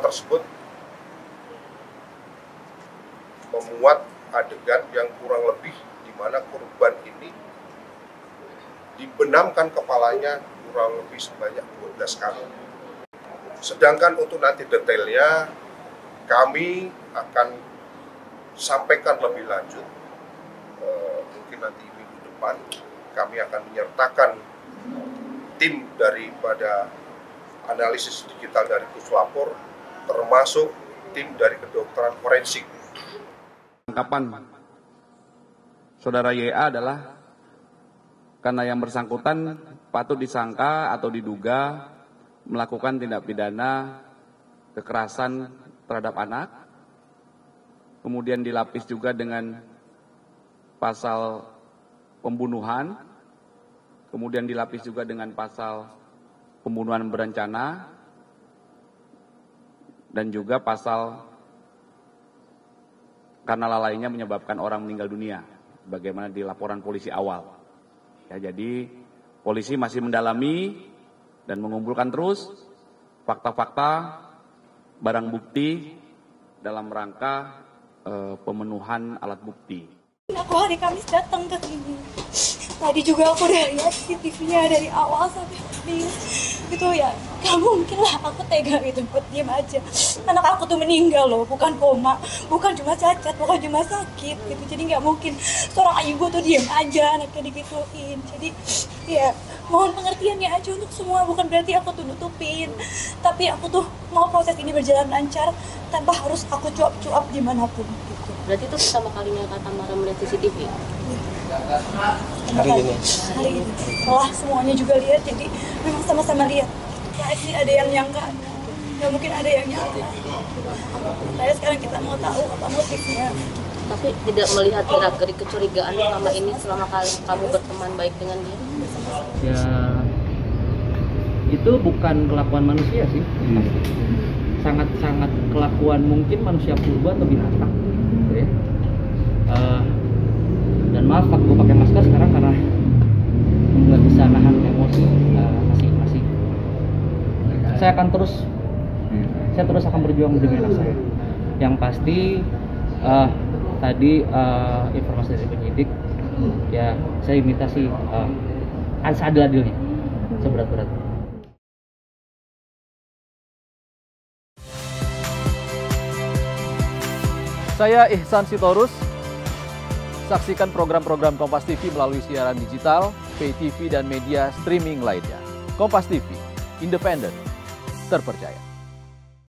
Keterangan tersebut memuat adegan yang kurang lebih di mana korban ini dibenamkan kepalanya kurang lebih sebanyak 12 kali. Sedangkan untuk nanti detailnya kami akan sampaikan lebih lanjut, mungkin nanti minggu depan kami akan menyertakan tim daripada analisis digital dari puslapor, termasuk tim dari kedokteran forensik. Penangkapan saudara Y-A adalah karena yang bersangkutan patut disangka atau diduga melakukan tindak pidana kekerasan terhadap anak, kemudian dilapis juga dengan pasal pembunuhan, kemudian dilapis juga dengan pasal pembunuhan berencana, dan juga pasal karena lalainya menyebabkan orang meninggal dunia, bagaimana di laporan polisi awal. Ya, jadi polisi masih mendalami dan mengumpulkan terus fakta-fakta, barang bukti dalam rangka pemenuhan alat bukti. Aku hari Kamis datang ke sini. Tadi juga aku udah lihat CCTV-nya dari awal sampai habis. Gitu ya, gak mungkin lah aku tega gitu buat diem aja. Anak aku tuh meninggal loh, bukan koma, bukan cuma cacat, bukan cuma sakit gitu. Jadi gak mungkin seorang ibu tuh diem aja anaknya digituin. Jadi ya mohon pengertiannya aja untuk semua. Bukan berarti aku tuh nutupin, tapi aku tuh mau proses ini berjalan lancar tanpa harus aku cuap-cuap dimanapun gitu. Berarti itu pertama kalinya Kak Tamara melihat CCTV? Hari ini. Setelah semuanya juga lihat, jadi memang sama-sama lihat. Pasti ada yang nyangka, nggak mungkin ada yang nyangka. Saya sekarang kita mau tahu apa motifnya. Tapi tidak melihat gerak-gerik kecurigaan selama ini, selama kamu berteman baik dengan dia? Ya, itu bukan kelakuan manusia sih. Sangat-sangat kelakuan mungkin manusia purba atau binatang. Gitu ya. Dan maaf Pak, gue pakai masker sekarang karena nggak bisa nahan emosi. Masih. Saya akan terus, akan berjuang dengan anak saya. Yang pasti tadi informasi dari penyidik, ya saya imitasi seadil-adilnya, seberat-beratnya. Saya Ihsan Sitorus. Saksikan program-program Kompas TV melalui siaran digital, pay TV, dan media streaming lainnya. Kompas TV, independen, terpercaya.